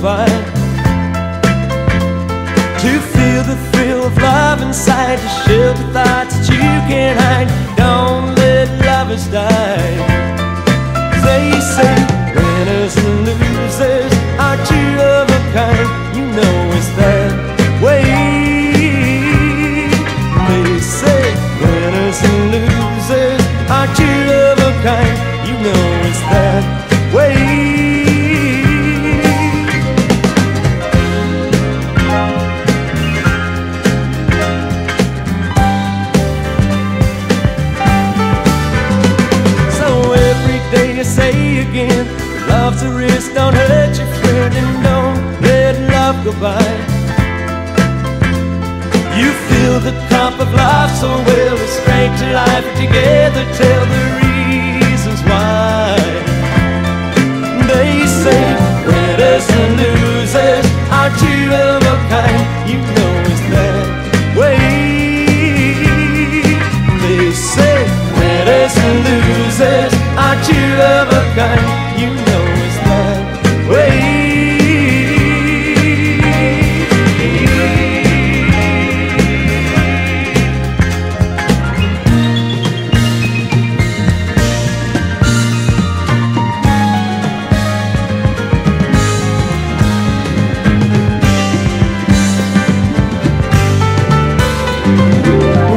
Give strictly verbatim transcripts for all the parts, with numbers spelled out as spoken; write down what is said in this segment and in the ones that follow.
provide, to feel the thrill of love inside, to shelter thoughts that you can't hide. Don't let lovers die. They say winners and losers are two of a kind. You know it's that way. They say winners and losers are two of a kind. You know it's that way. Say again, love's a risk, don't hurt your friend, and don't let love go by. You feel the cup of life so well, we strength to life together, tell the reasons why. They say winners and losers are two of a kind. You know it's that way. They say winners and losers are two of a kind, you know it's that way.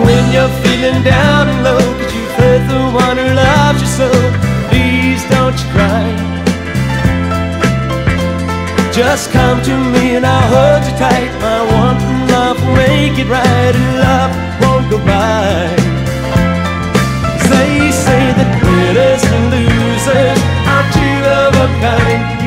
When you're feeling down and low, could you hurt the one who loves you so? Just come to me and I'll hold you tight. My want and love will make it right, and love won't go by. They say that winners and losers are two of a kind.